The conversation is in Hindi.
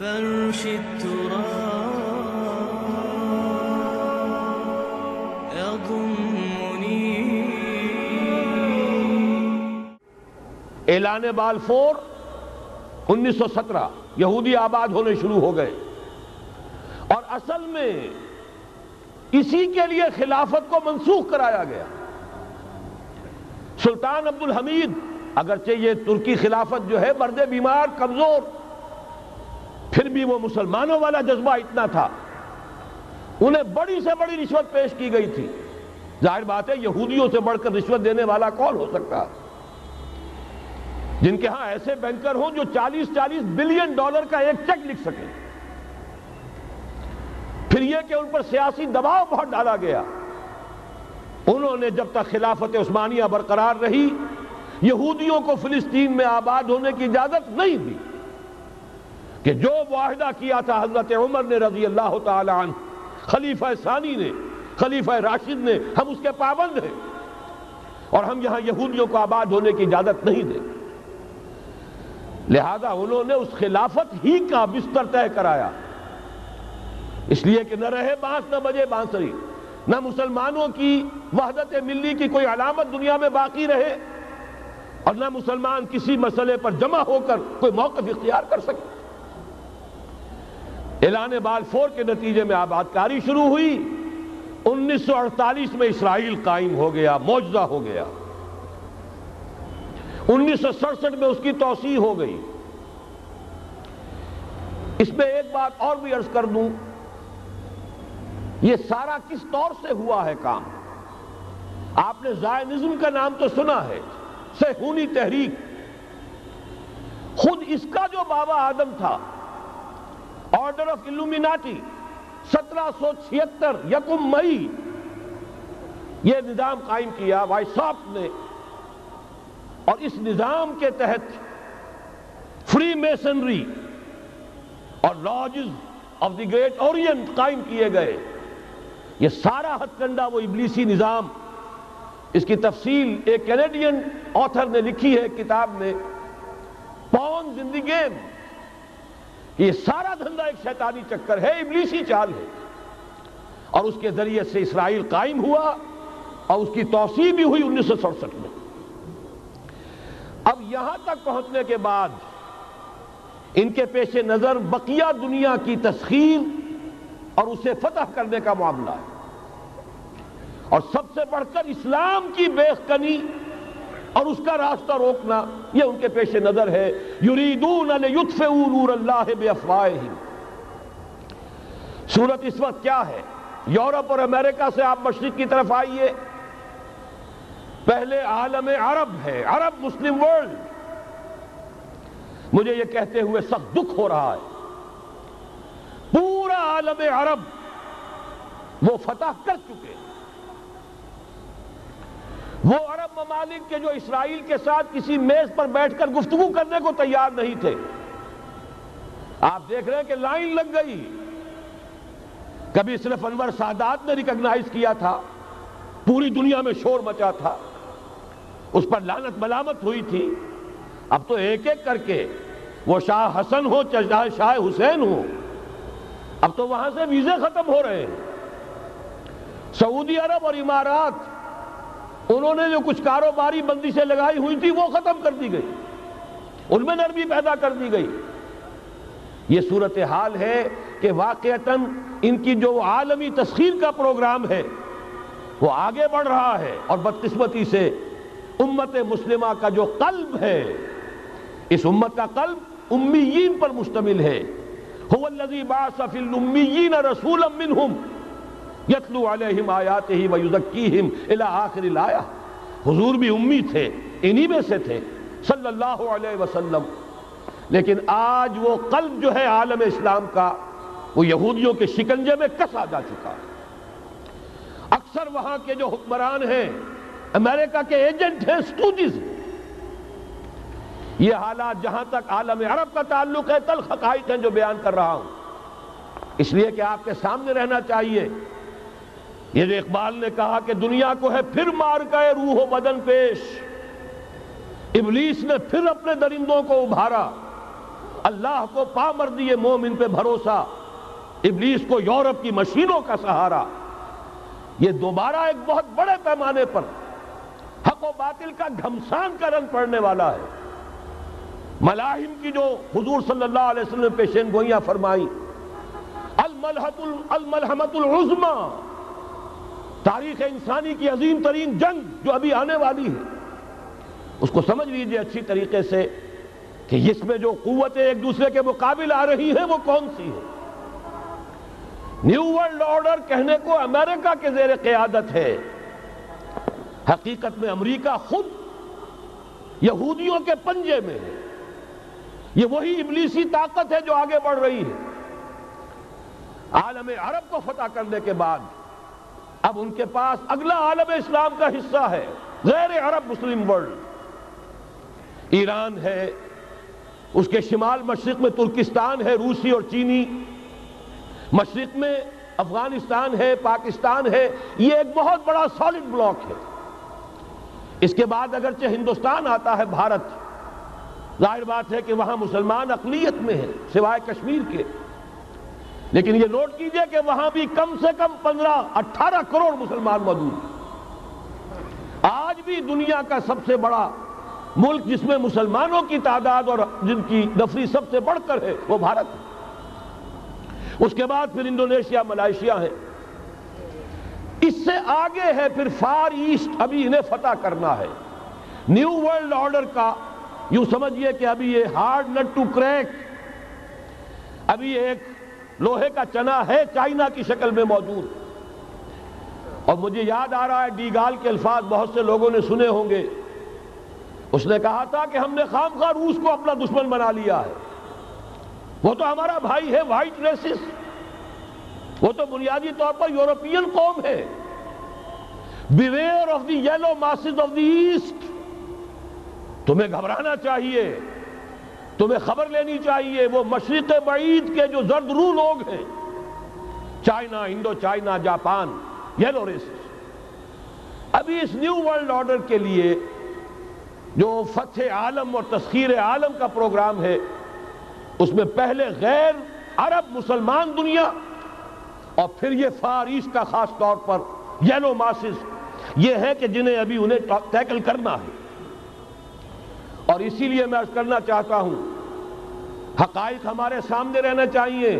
ऐलान बालफोर 1917 यहूदी आबाद होने शुरू हो गए और असल में इसी के लिए खिलाफत को मंसूख कराया गया। सुल्तान अब्दुल हमीद, अगरचे ये तुर्की खिलाफत जो है बर्दे बीमार कमजोर, फिर भी वो मुसलमानों वाला जज्बा इतना था, उन्हें बड़ी से बड़ी रिश्वत पेश की गई थी। जाहिर बात है यहूदियों से बढ़कर रिश्वत देने वाला कौन हो सकता है, जिनके यहां ऐसे बैंकर हों जो 40-40 बिलियन डॉलर का एक चेक लिख सके। फिर यह कि उन पर सियासी दबाव बहुत डाला गया। उन्होंने जब तक खिलाफत उस्मानिया बरकरार रही यहूदियों को फिलिस्तीन में आबाद होने की इजाजत नहीं दी कि जो वादा किया था हजरत उमर ने रजी अल्लाह तआला अन्हु, खलीफा सानी ने, खलीफा राशिद ने, हम उसके पाबंद हैं और हम यहां यहूदियों को आबाद होने की इजाजत नहीं देंगे। लिहाजा उन्होंने उस खिलाफत ही का बिस्तर तय कराया, इसलिए कि न रहे बांस न बजे बांसुरी, न मुसलमानों की वहदत मिली की कोई अलामत दुनिया में बाकी रहे और न मुसलमान किसी मसले पर जमा होकर कोई मौकफ इख्तियार कर सके। ऐलान बालफोर के नतीजे में आबादकारी शुरू हुई। 1948 में इसराइल कायम हो गया, मौजूदा हो गया। 1967 में उसकी तोसी हो गई। इसमें एक बात और भी अर्ज कर दूं, यह सारा किस तौर से हुआ है काम। आपने ज़ायनिज्म का नाम तो सुना है, सेहूनी तहरीक। खुद इसका जो बाबा आदम था, ऑर्डर ऑफ इल्यूमिनाटी, 1776 यकुम मई यह निजाम कायम किया वाइसॉप्ट ने, और इस निजाम के तहत फ्री मेसनरी और lodges of the great Orion कायम किए गए। यह सारा हथकंडा वो इब्लीसी निजाम, इसकी तफसील एक कैनेडियन ऑथर ने लिखी है किताब में, पॉन्स इन द गेम। ये सारा धंधा एक शैतानी चक्कर है, इब्लीसी चाल है, और उसके जरिए से इसराइल कायम हुआ और उसकी तोसी भी हुई 1967 में। अब यहां तक पहुंचने के बाद इनके पेश नजर बकिया दुनिया की तस्खीर और उसे फतह करने का मामला है, और सबसे बढ़कर इस्लाम की बेखकनी और उसका रास्ता रोकना, यह उनके पेश नजर है। युरीदून लियुत्फिउ नूर अल्लाह बिअफ़वाहिहिम। सूरत इस वक्त क्या है? यूरोप और अमेरिका से आप मशरिक की तरफ आइए, पहले आलम अरब है, अरब मुस्लिम वर्ल्ड। मुझे यह कहते हुए सख्त दुख हो रहा है, पूरा आलम अरब वो फतह कर चुके। वो अरब ममालिक के जो इसराइल के साथ किसी मेज पर बैठकर गुफ्तगू करने को तैयार नहीं थे, आप देख रहे हैं कि लाइन लग गई। कभी सिर्फ अनवर सादात ने रिकॉग्नाइज किया था, पूरी दुनिया में शोर मचा था, उस पर लानत मलामत हुई थी। अब तो एक एक करके, वो शाह हसन हो चाहे शाह हुसैन हो, अब तो वहां से वीजे खत्म हो रहे हैं। सऊदी अरब और इमारात, उन्होंने जो कुछ कारोबारी बंदिशें लगाई हुई थी वो खत्म कर दी गई, उनमें नरमी पैदा कर दी गई। ये सूरत हाल है कि वाकयतन इनकी जो आलमी तस्खीर का प्रोग्राम है वो आगे बढ़ रहा है, और बदकिस्मती से उम्मत मुस्लिमा का जो कल्ब है, इस उम्मत का कल्ब उम्मीयीन पर मुश्तमिल है। हुवल्लज़ी बाअस फ़िल उम्मीयीन रसूलन मिनहुम यतलू अलैहिम आयातिही व युज़क्कीहिम इला आखिरिल आया। हुजूर भी उम्मी थे, इन्हीं में से थे सल्लल्लाहु अलैहि वसल्लम। लेकिन आज वो कल्ब जो है आलम इस्लाम का, वो यहूदियों के शिकंजे में कसा जा चुका है। अक्सर वहां के जो हुक्मरान हैं, अमेरिका के एजेंट हैं, स्टूजिस। ये हालात जहां तक आलम अरब का ताल्लुक है तल्ख हक़ाइक़ हैं जो बयान कर रहा हूं, इसलिए कि आपके सामने रहना चाहिए। ये जो इकबाल ने कहा कि दुनिया को है फिर मार गए रूह बदन पेश, इबलीस ने फिर अपने दरिंदों को उभारा, अल्लाह को पामर्दी मोमिन पे भरोसा, इब्लीस को यूरोप की मशीनों का सहारा। यह दोबारा एक बहुत बड़े पैमाने पर हक व बातिल का घमसान का रंग पड़ने वाला है। मलाहिम की जो हुजूर सल्लल्लाहु अलैहि वसल्लम ने पेशन गोइयां फरमाई, अल-मलहमतुल उज़्मा, तारीख इंसानी की अजीम तरीन जंग जो अभी आने वाली है, उसको समझ लीजिए अच्छी तरीके से कि इसमें जो कुव्वतें एक दूसरे के मुकाबले आ रही हैं वो कौन सी है। न्यू वर्ल्ड ऑर्डर कहने को अमेरिका के जेर क़यादत है, हकीकत में अमेरिका खुद यहूदियों के पंजे में है। ये वही इब्लीसी ताकत है जो आगे बढ़ रही है। आलम अरब को फतह करने के बाद अब उनके पास अगला आलम इस्लाम का हिस्सा है, गैर अरब मुस्लिम वर्ल्ड। ईरान है, उसके शिमाल मशरिक में तुर्किस्तान है, रूसी और चीनी, मशरिक में अफगानिस्तान है, पाकिस्तान है। ये एक बहुत बड़ा सॉलिड ब्लॉक है। इसके बाद अगरचे हिंदुस्तान आता है, भारत, जाहिर बात है कि वहां मुसलमान अक़लियत में है सिवाय कश्मीर के, लेकिन ये नोट कीजिए कि वहां भी कम से कम 15-18 करोड़ मुसलमान मौजूद। आज भी दुनिया का सबसे बड़ा मुल्क जिसमें मुसलमानों की तादाद और जिनकी नफरी सबसे बढ़कर है वो भारत है। उसके बाद फिर इंडोनेशिया, मलेशिया है, इससे आगे है फिर फार ईस्ट, अभी इन्हें फतह करना है। न्यू वर्ल्ड ऑर्डर का यूं समझिए कि अभी ये हार्ड नट टू क्रैक, अभी एक लोहे का चना है चाइना की शक्ल में मौजूद। और मुझे याद आ रहा है डी गॉल के अल्फाज बहुत से लोगों ने सुने होंगे, उसने कहा था कि हमने खामखा रूस को अपना दुश्मन बना लिया है, वो तो हमारा भाई है, वाइट रेसिस्ट, वो तो बुनियादी तौर पर यूरोपियन कौम है। Beware of the yellow masses of the east, तुम्हें घबराना चाहिए, तुम्हें खबर लेनी चाहिए। वो मशरिक बईद के जो जर्दरू लोग हैं, China, Indo China, Japan, yellow racist. अभी इस न्यू वर्ल्ड ऑर्डर के लिए जो फतह आलम और तस्खीर आलम का प्रोग्राम है, उसमें पहले गैर अरब मुसलमान दुनिया और फिर ये फार ईस्ट का खास तौर पर येलो मासिस, ये है कि जिन्हें अभी उन्हें टैकल करना है। और इसीलिए मैं अर्ज करना चाहता हूं, हकाइक हमारे सामने रहना चाहिए,